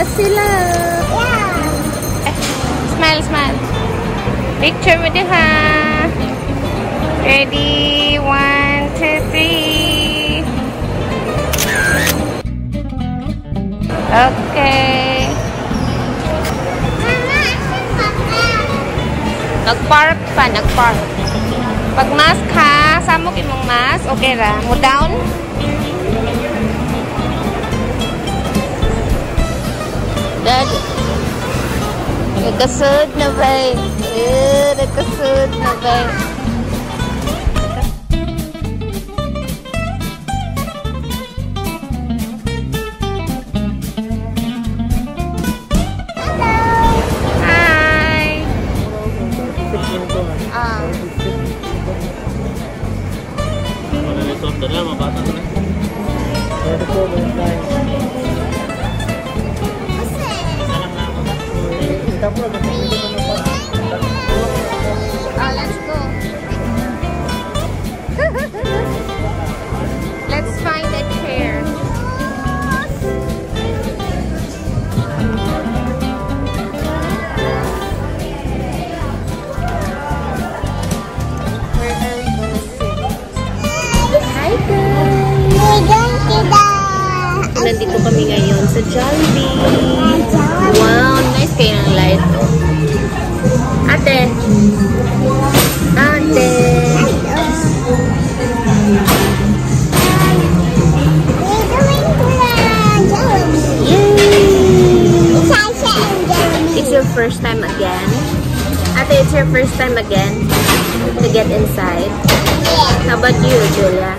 Lassi love. Yeah. Smile, smile. Picture with you, huh? Ready? 1, 2, 3. Okay. Nag-park pa, nag-park. Pag mask ka, samok imong mask. Okay ra. Mo down. Dad. Nagkasud na ba? Nagkasud na ba? Nandito kami ngayon sa Jollibee. Wow, nice kayo ng light. Ate! Ate! Yay! It's your first time again? Ate, it's your first time again to get inside? How about you, Julia?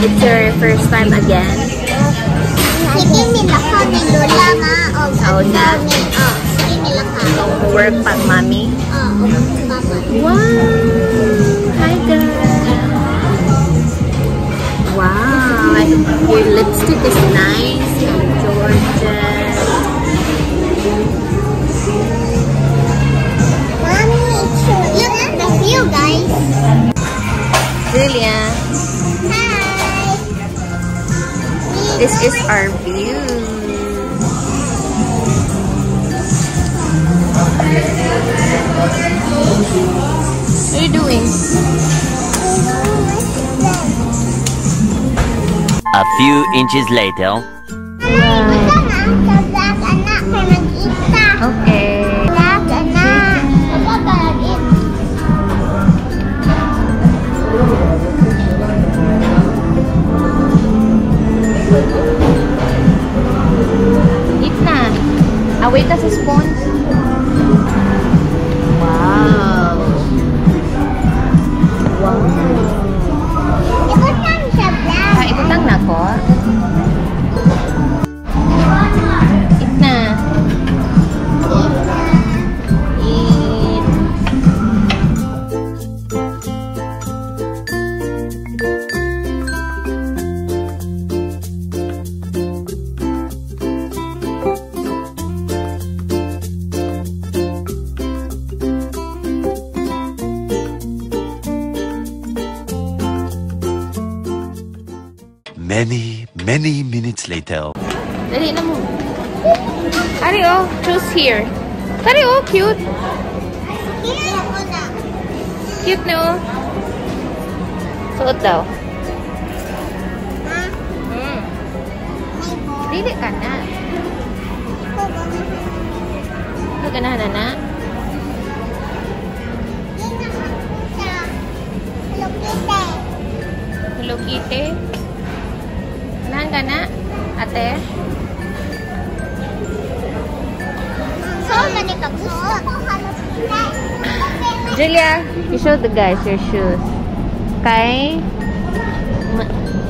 It's your first time again? Sige nila ka ni Lola nga o mami. Sige nila ka. Work pag mami? Mami. Wow! Hi guys! Wow! Your lipstick is nice and gorgeous. Mami, look at the view guys! Julia! This is our view. What are you doing? A few inches later. Okay. Wait, that's a sponge. Wow. Wow. Ikutang siya black. Ah, ikutang na ko. Eat na. Eat. Many minutes later. Dali na mo. Ari oh, choose here. Ari oh, cute. Cute na oh. Suot daw. Dili ka na. Dili ka na na. Hello Kitty. Nahan ka na, ate? So, ganito. Julia, you show the guys your shoes. Kay,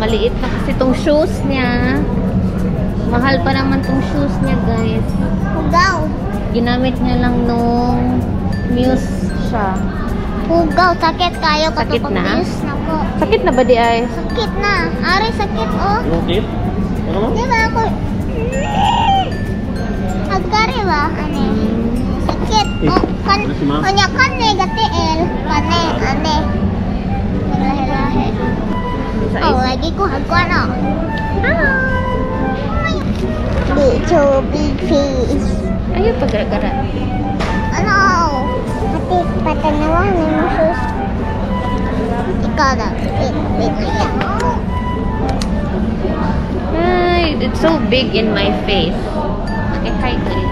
maliit na kasi tong shoes niya. Mahal pa naman tong shoes niya, guys. Hugaw. Ginamit niya lang nung muse siya. Hugaw, sakit kayo katong pag-muse na. Sakit na ba di ay? Sakit na. Ari, sakit oh. Sakit? Ano? Di ba ako? Agari ba? Ano? Sakit. Oh, kan. Kanya kan eh, gati el. Kane, ane. Lahe-lahe. Oh, lagi ko hagwa na. Hello. big toe, big face. Ayo bergerak-gerak. Oh no. Hati patah nalang nih musuh. Ika dah. Hai, it's so big in my face. Okay, hi kiri.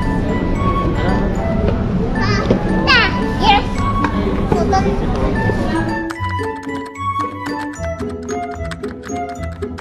Nah, yes. Sudah.